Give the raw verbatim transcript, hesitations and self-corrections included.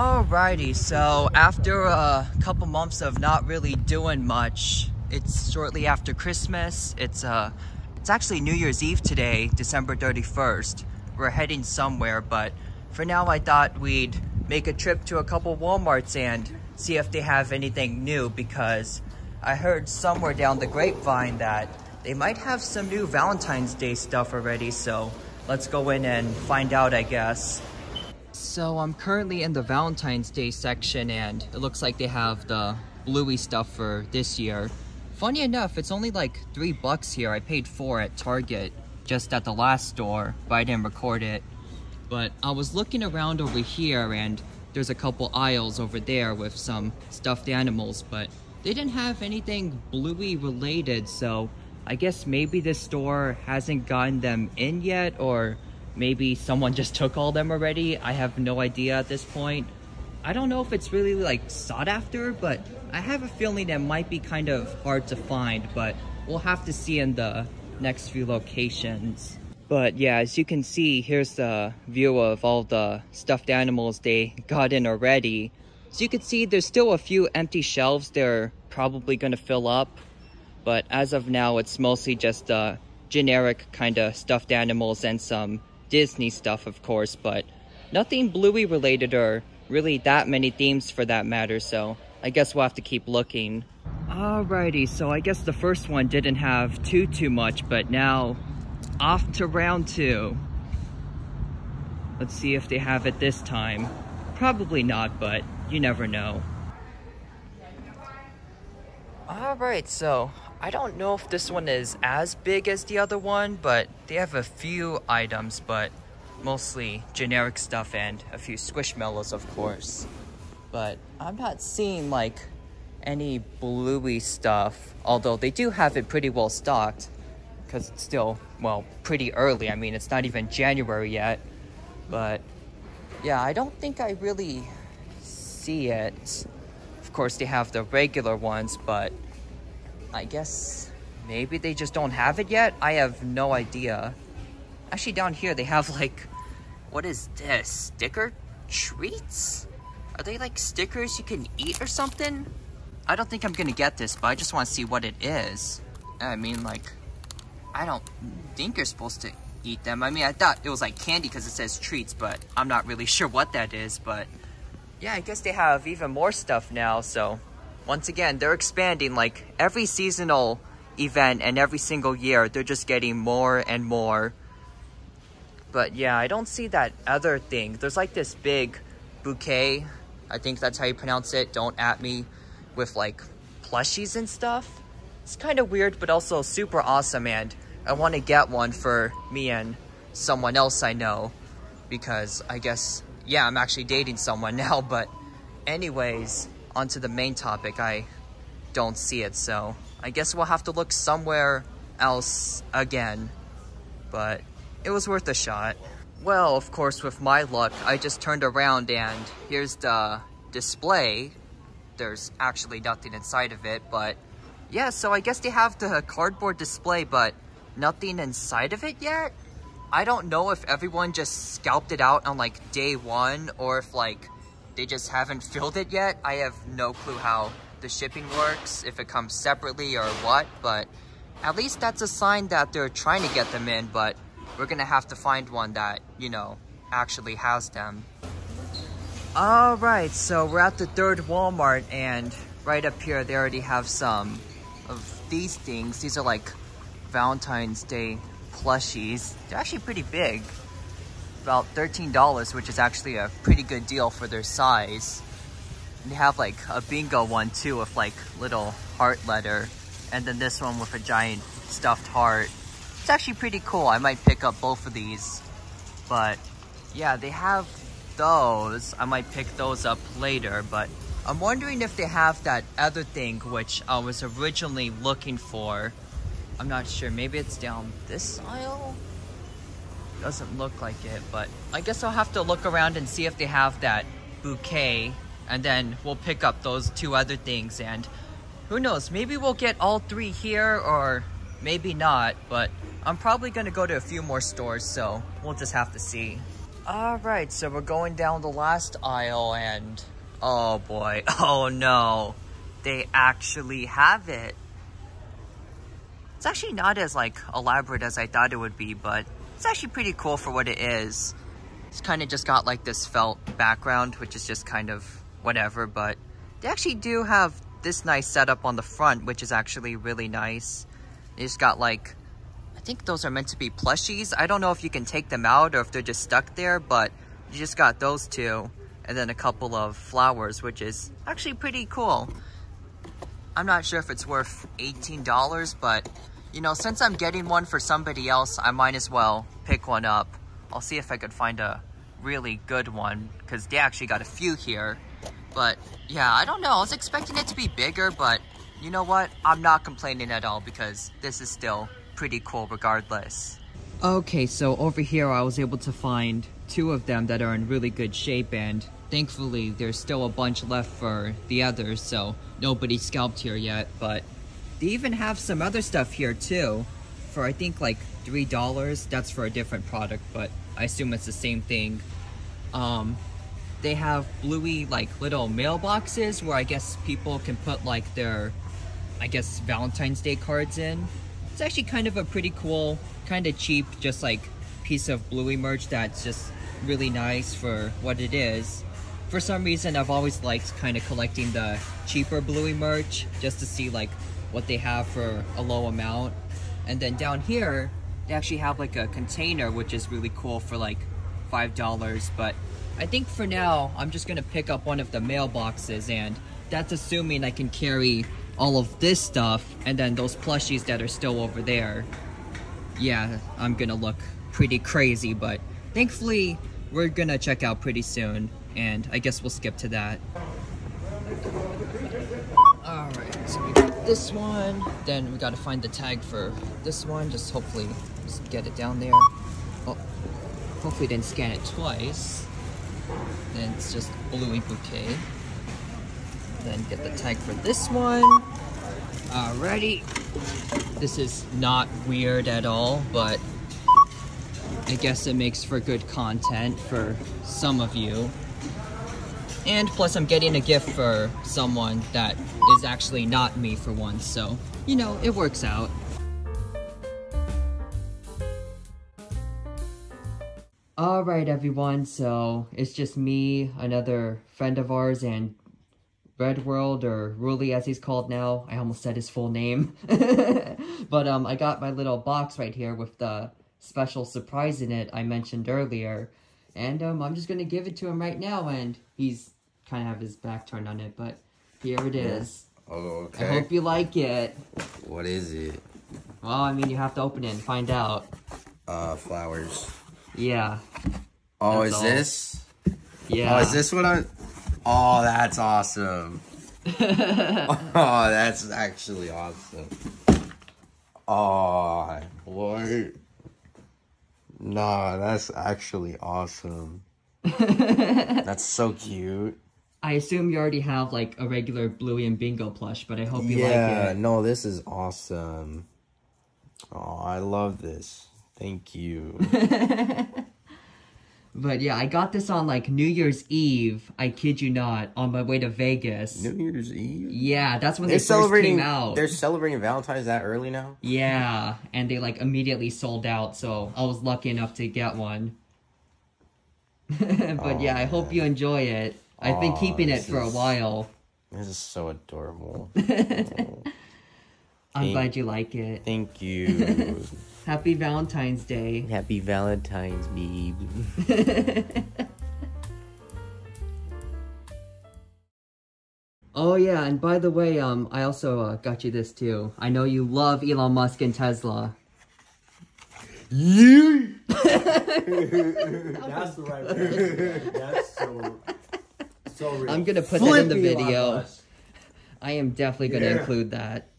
Alrighty, so after a couple months of not really doing much, it's shortly after Christmas. It's uh, it's actually New Year's Eve today, December thirty-first. We're heading somewhere, but for now I thought we'd make a trip to a couple Walmarts and see if they have anything new, because I heard somewhere down the grapevine that they might have some new Valentine's Day stuff already, so let's go in and find out, I guess. So I'm currently in the Valentine's Day section, and it looks like they have the Bluey stuff for this year. Funny enough, it's only like three bucks here. I paid four at Target, just at the last store, but I didn't record it. But I was looking around over here, and there's a couple aisles over there with some stuffed animals, but they didn't have anything Bluey related, so I guess maybe this store hasn't gotten them in yet, or maybe someone just took all them already. I have no idea at this point. I don't know if it's really like sought after, but I have a feeling that might be kind of hard to find, but we'll have to see in the next few locations. But yeah, as you can see, here's the view of all the stuffed animals they got in already. So you can see there's still a few empty shelves they're probably gonna fill up, but as of now, it's mostly just uh, generic kind of stuffed animals and some Disney stuff, of course, but nothing Bluey related or really that many themes for that matter, so I guess we'll have to keep looking. Alrighty, so I guess the first one didn't have too too much, but now off to round two. Let's see if they have it this time. Probably not, but you never know. Alright, so I don't know if this one is as big as the other one, but they have a few items, but mostly generic stuff and a few Squishmallows, of course. But I'm not seeing like any Bluey stuff, although they do have it pretty well stocked, because it's still, well, pretty early. I mean, it's not even January yet, but yeah, I don't think I really see it. Of course, they have the regular ones, but I guess maybe they just don't have it yet? I have no idea. Actually, down here they have like, what is this? Sticker treats? Are they like stickers you can eat or something? I don't think I'm gonna get this, but I just want to see what it is. I mean, like, I don't think you're supposed to eat them. I mean, I thought it was like candy because it says treats, but I'm not really sure what that is. But yeah, I guess they have even more stuff now, so once again, they're expanding. Like every seasonal event and every single year, they're just getting more and more. But yeah, I don't see that other thing. There's like this big bouquet, I think that's how you pronounce it, don't at me, with like plushies and stuff. It's kind of weird, but also super awesome, and I want to get one for me and someone else I know, because I guess, yeah, I'm actually dating someone now. But anyways, onto the main topic, I don't see it, so I guess we'll have to look somewhere else again, but it was worth a shot. Well, of course, with my luck, I just turned around and here's the display. There's actually nothing inside of it, but yeah, so I guess they have the cardboard display, but nothing inside of it yet? I don't know if everyone just scalped it out on like day one, or if like they just haven't filled it yet. I have no clue how the shipping works, if it comes separately or what, but at least that's a sign that they're trying to get them in, but we're gonna have to find one that, you know, actually has them. Alright, so we're at the third Walmart, and right up here they already have some of these things. These are like Valentine's Day plushies. They're actually pretty big. About thirteen dollars, which is actually a pretty good deal for their size. And they have like a Bingo one too, with like little heart letter, and then this one with a giant stuffed heart. It's actually pretty cool. I might pick up both of these, but yeah, they have those. I might pick those up later, but I'm wondering if they have that other thing which I was originally looking for. I'm not sure. Maybe it's down this aisle? Doesn't look like it, but I guess I'll have to look around and see if they have that bouquet, and then we'll pick up those two other things, and who knows, maybe we'll get all three here, or maybe not, but I'm probably gonna go to a few more stores, so we'll just have to see. Alright, so we're going down the last aisle and... oh boy, oh no. They actually have it. It's actually not as like elaborate as I thought it would be, but it's actually pretty cool for what it is. It's kind of just got like this felt background, which is just kind of whatever, but they actually do have this nice setup on the front, which is actually really nice. They just got like, I think those are meant to be plushies. I don't know if you can take them out or if they're just stuck there, but you just got those two and then a couple of flowers, which is actually pretty cool. I'm not sure if it's worth eighteen dollars, but you know, since I'm getting one for somebody else, I might as well pick one up. I'll see if I could find a really good one, because they actually got a few here. But yeah, I don't know. I was expecting it to be bigger, but you know what? I'm not complaining at all because this is still pretty cool regardless. Okay, so over here I was able to find two of them that are in really good shape, and thankfully there's still a bunch left for the others, so nobody scalped here yet. But they even have some other stuff here too for I think like three dollars. That's for a different product, but I assume it's the same thing. Um, They have Bluey, like, little mailboxes where I guess people can put, like, their, I guess, Valentine's Day cards in. It's actually kind of a pretty cool, kind of cheap, just, like, piece of Bluey merch that's just really nice for what it is. For some reason, I've always liked kind of collecting the cheaper Bluey merch just to see, like, what they have for a low amount. And then down here, they actually have, like, a container, which is really cool for, like, five dollars, but... I think for now, I'm just going to pick up one of the mailboxes, and that's assuming I can carry all of this stuff and then those plushies that are still over there. Yeah, I'm going to look pretty crazy, but thankfully, we're going to check out pretty soon, and I guess we'll skip to that. Alright, so we got this one, then we got to find the tag for this one, just hopefully just get it down there. Oh, hopefully didn't scan it twice. Then it's just Bluey Bouquet. Then get the tag for this one. Alrighty. This is not weird at all, but I guess it makes for good content for some of you. And plus I'm getting a gift for someone that is actually not me for once, so, you know, it works out. Alright everyone, so it's just me, another friend of ours, and Red World, or Ruli as he's called now. I almost said his full name. But um, I got my little box right here with the special surprise in it I mentioned earlier. And um, I'm just going to give it to him right now, and he's kind of have his back turned on it, but here it is. Yeah. Oh, okay. I hope you like it. What is it? Well, I mean, you have to open it and find out. Uh, flowers. Yeah. Oh, is all. This? Yeah. Oh, is this what I... Oh, that's awesome. Oh, that's actually awesome. Oh, boy. Nah, that's actually awesome. That's so cute. I assume you already have, like, a regular Bluey and Bingo plush, but I hope you yeah, like it. Yeah, no, this is awesome. Oh, I love this. Thank you. But yeah, I got this on like New Year's Eve. I kid you not. On my way to Vegas. New Year's Eve? Yeah, that's when they're they first came out. They're celebrating Valentine's that early now? Yeah, and they like immediately sold out. So I was lucky enough to get one. But aww, yeah, I hope man. You enjoy it. I've aww, been keeping it for is, a while. This is so adorable. Oh. I'm thank, glad you like it. Thank you. Happy Valentine's Day. Happy Valentine's, babe. Oh, yeah, and by the way, um, I also uh, got you this, too. I know you love Elon Musk and Tesla. Yeah! That's the right word. That's so, so real. I'm going to put Flip that in the video. I am definitely going to yeah. include that.